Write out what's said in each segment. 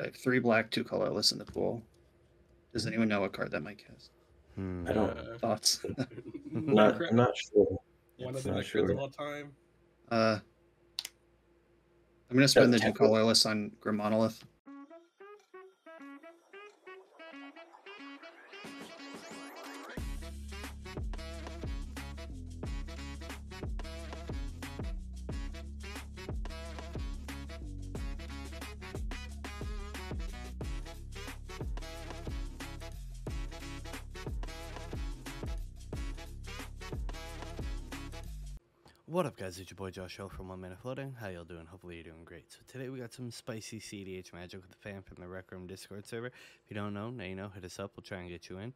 I have 3 black, 2 colorless in the pool. Does anyone know what card that might cast? I don't. Thoughts? I'm not sure. One of the sure. all time. I'm going to spend the 2 colorless on Grim Monolith. What up guys, it's your boy Josho from One Mana Floating. How y'all doing? Hopefully you're doing great. So today we got some spicy CEDH magic with the fam from the WreckRoom Discord server. If you don't know, now you know, hit us up, we'll try and get you in.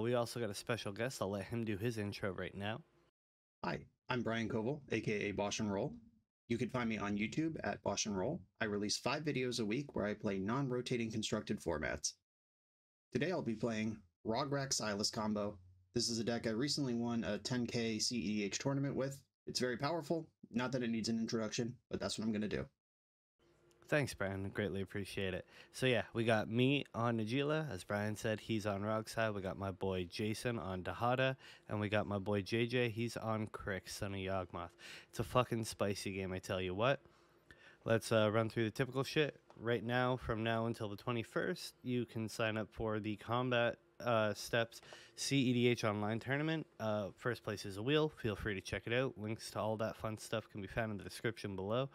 We also got a special guest, I'll let him do his intro right now. Hi, I'm Brian Coval, aka BoshNroll. You can find me on YouTube at BoshNroll. I release 5 videos a week where I play non-rotating constructed formats. Today I'll be playing Rograk Silas combo. This is a deck I recently won a 10K CEDH tournament with. It's very powerful, not that it needs an introduction, but that's what I'm going to do. Thanks, Brian. Greatly appreciate it. So yeah, we got me on Najeela. As Brian said, he's on RogSi. We got my boy Jason on Dihada. And we got my boy JJ. He's on K'rrik, son of Yawgmoth. It's a fucking spicy game, I tell you what. Let's run through the typical shit. Right now, from now until the 21st, you can sign up for the combat steps CEDH online tournament. First place is a wheel. Feel free to check it out. Links to all that fun stuff can be found in the description below.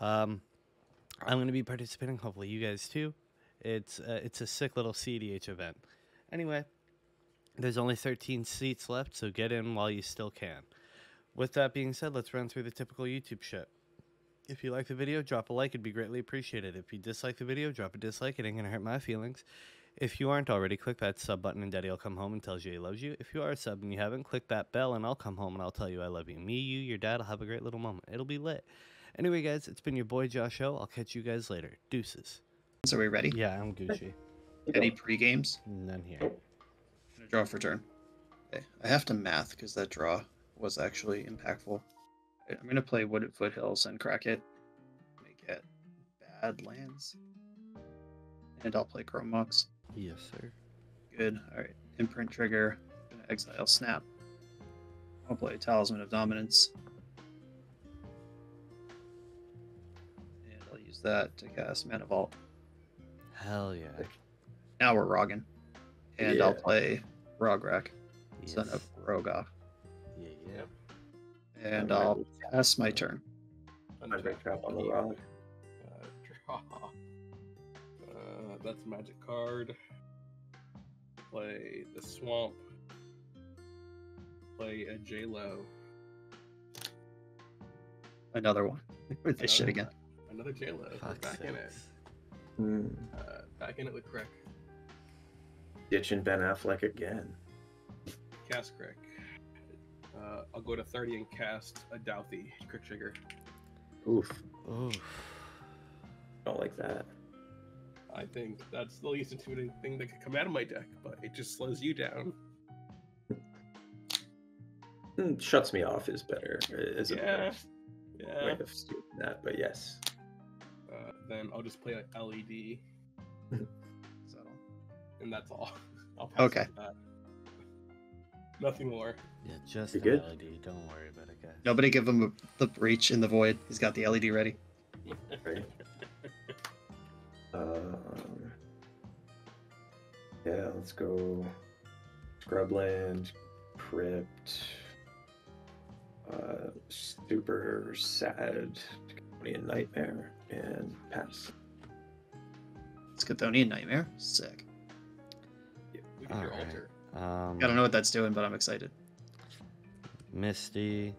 I'm going to be participating, hopefully you guys too. It's a sick little CEDH event. Anyway, there's only 13 seats left, so get in while you still can. With that being said, let's run through the typical YouTube shit. If you like the video, drop a like. It'd be greatly appreciated. If you dislike the video, drop a dislike. It ain't gonna hurt my feelings. If you aren't already, click that sub button and Daddy will come home and tells you he loves you. If you are a sub and you haven't, click that bell and I'll come home and I'll tell you I love you. Me, you, your dad will have a great little moment. It'll be lit. Anyway, guys, it's been your boy Josho. I'll catch you guys later. Deuces. So are we ready? Yeah, I'm Gucci. Any pre-games? None here. I'm gonna draw for turn. Okay. I have to math because that draw was actually impactful. Right, I'm gonna play Wooded Foothills and crack it. Make it Badlands. And I'll play Chrome Mox. Yes, sir. Good. All right. Imprint trigger. Gonna exile Snap. I'll play Talisman of Dominance. And I'll use that to cast Mana Vault. Hell yeah. Now we're rogging. And yeah. I'll play Rograk, yes. Son of Rograk. Yeah, yeah. And I'll pass my turn. Draw. That's a magic card. Play the swamp. Play a J-Lo. Another one. With this shit again. Another J-Lo. Back in it. Back in it with K'rrik. Ditching Ben Affleck again. Cast K'rrik. I'll go to 30 and cast a Douthie. K'rrik trigger. Oof. Oof. Don't like that. I think that's the least intimidating thing that could come out of my deck, but it just slows you down. Shuts me off is better. Is yeah. Yeah. Way of that, but yes. Then I'll just play like LED. So, and that's all. I'll pass okay. That. Nothing more. Yeah, just the LED. Don't worry about it, guys. Nobody give him the breach in the void. He's got the LED ready. Right. Yeah, let's go Scrubland, Crypt, Super Sad, Chthonian Nightmare, and pass. It's Chthonian Nightmare? Sick. Yeah, we can alter. I don't know what that's doing, but I'm excited. Misty,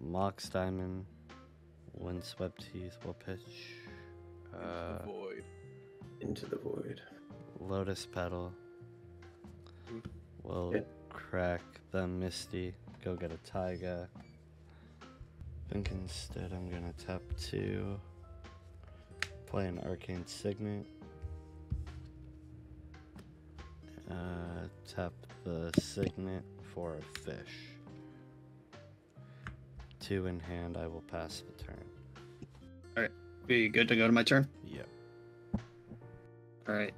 Mox Diamond, Windswept Heath, will pitch. Into the void. Lotus Petal. We'll crack the Misty. Go get a Taiga. Think instead I'm gonna tap 2. Play an Arcane Signet. Tap the Signet for a fish. 2 in hand, I will pass the turn. Alright, Be good to go to my turn? Yep. All right.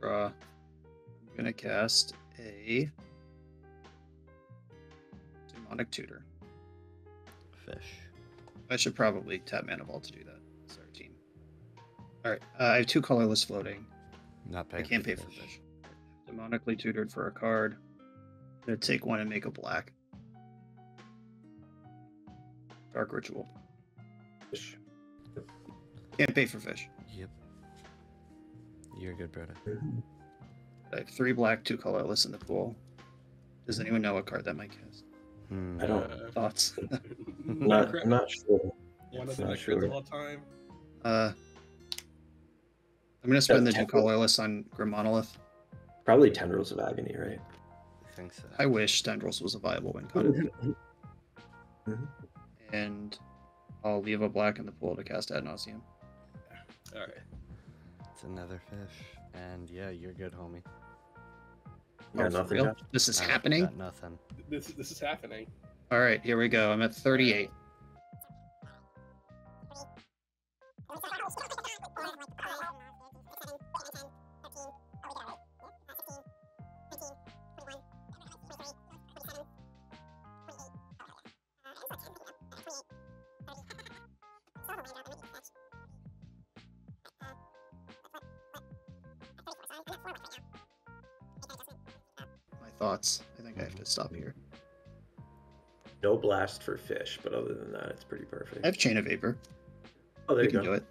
Draw. I'm going to cast a Demonic Tutor. Fish. I should probably tap Mana Vault to do that. It's our team. All right. I have two colorless floating. Not paying. I can't pay for fish. Demonically tutored for a card. I'm going to take one and make a black. Dark Ritual. Fish. Can't pay for fish. Yep. You're good, brother. I have three black, two colorless in the pool. Does anyone know what card that might cast? I don't. Thoughts? not sure. One of the records of all time. I'm gonna spend the two colorless on Grim Monolith. Probably Tendrils of Agony, right? I think so. I wish Tendrils was a viable win card. And I'll leave a black in the pool to cast Ad Nauseam. All right. It's another fish. And yeah, you're good, homie. Yeah, oh, nothing. Real? This is happening? Got nothing. This is happening. All right, here we go. I'm at 38. Thoughts. I think I have to stop here. No blast for fish, but other than that, it's pretty perfect. I have Chain of Vapor. Oh, there you go. Can do it.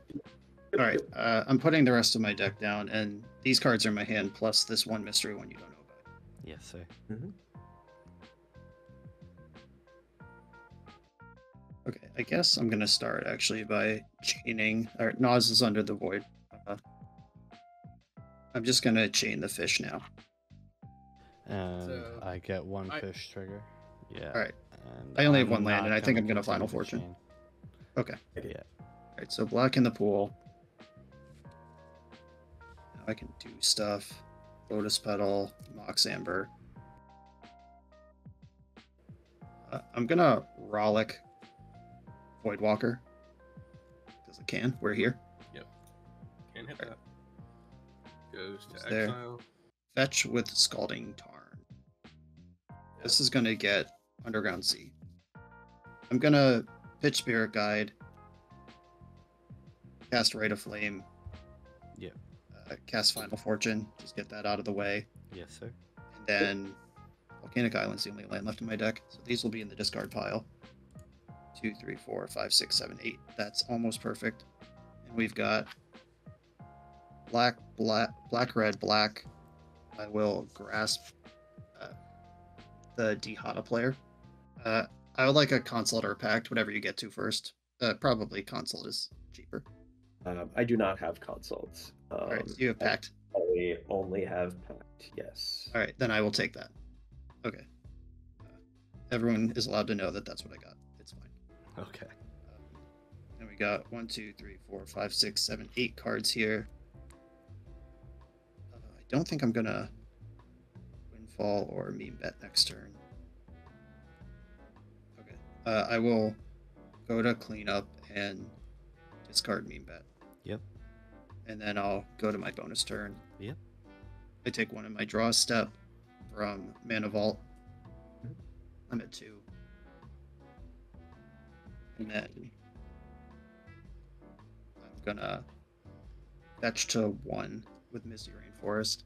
All right, I'm putting the rest of my deck down, and these cards are in my hand, plus this one mystery one you don't know about. Yes, sir. Okay, I guess I'm going to start, actually, by chaining... All right, Naz is under the void. I'm just going to chain the fish now. And so, I get one fish trigger. Yeah. All right. And I only have one land, and I think I'm going to Final Fortune. Chain. Okay. Yeah. All right, so black in the pool. Now I can do stuff. Lotus Petal, Mox Amber. I'm going to Rograk Voidwalker. Because I can. We're here. Yep. Can't hit that. Goes to exile. Fetch with Scalding Tarn. This is going to get Underground Sea. I'm going to pitch Spirit Guide, cast Rite of Flame, cast Final Fortune, just get that out of the way. Yes, sir. And then Volcanic Island's the only land left in my deck, so these will be in the discard pile. 2, 3, 4, 5, 6, 7, 8. That's almost perfect. And we've got black, red, black. I will grasp the Dihada player. I would like a Consulate or a Pact, whatever you get to first. Probably Consulate is cheaper. I do not have Consults. All right, you have Pact. I only have Pact, yes. All right, then I will take that. Okay. Everyone is allowed to know that that's what I got. It's fine. Okay. And we got 1, 2, 3, 4, 5, 6, 7, 8 cards here. Don't think I'm gonna Windfall or Meme Bet next turn. Okay, I will go to clean up and discard Meme Bet. Yep. And then I'll go to my bonus turn. Yep. I take one of my draw step from Mana Vault. I'm at 2. And then I'm gonna fetch to 1 with Misty Rainforest.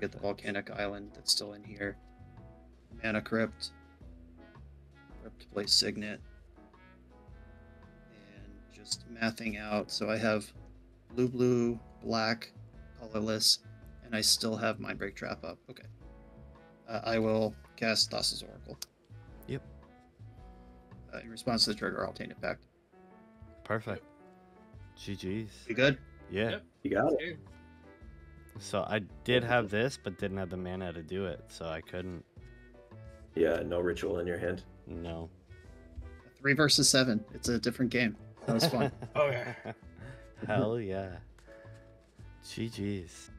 Get the Volcanic Island that's still in here. Mana Crypt. Crypt Place Signet. And just mathing out. So I have blue, blue, black, colorless, and I still have Mindbreak Trap up. Okay. I will cast Thassa's Oracle. Yep. In response to the trigger, I'll Tainted Pact. Perfect. GG's. You good? Yeah. Yep, you got it. So I did have this, but didn't have the mana to do it, so I couldn't. Yeah, no ritual in your hand? No. 3 versus 7. It's a different game. That was fun. Oh, yeah. Hell yeah. GG's.